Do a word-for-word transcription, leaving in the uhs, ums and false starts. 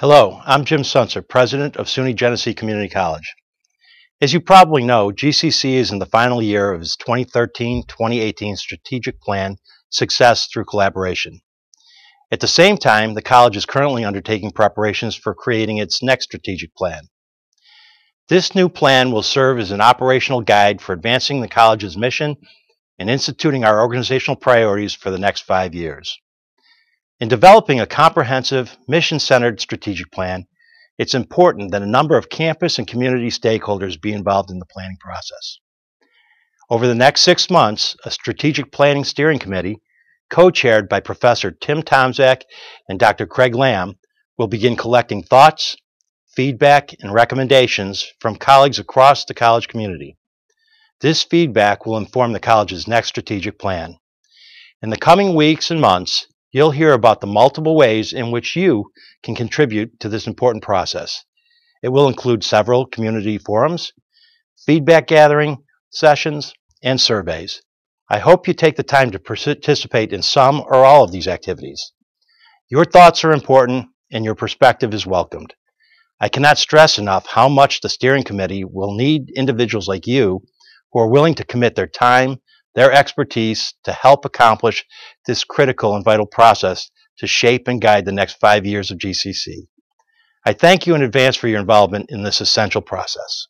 Hello, I'm Jim Sunser, President of SUNY Genesee Community College. As you probably know, G C C is in the final year of its twenty thirteen twenty eighteen strategic plan, Success Through Collaboration. At the same time, the college is currently undertaking preparations for creating its next strategic plan. This new plan will serve as an operational guide for advancing the college's mission and instituting our organizational priorities for the next five years. In developing a comprehensive, mission-centered strategic plan, it's important that a number of campus and community stakeholders be involved in the planning process. Over the next six months, a strategic planning steering committee, co-chaired by Professor Tim Tomczak and Doctor Craig Lamb, will begin collecting thoughts, feedback, and recommendations from colleagues across the college community. This feedback will inform the college's next strategic plan. In the coming weeks and months, you'll hear about the multiple ways in which you can contribute to this important process. It will include several community forums, feedback gathering sessions, and surveys. I hope you take the time to participate in some or all of these activities. Your thoughts are important and your perspective is welcomed. I cannot stress enough how much the steering committee will need individuals like you who are willing to commit their time, their expertise to help accomplish this critical and vital process to shape and guide the next five years of G C C. I thank you in advance for your involvement in this essential process.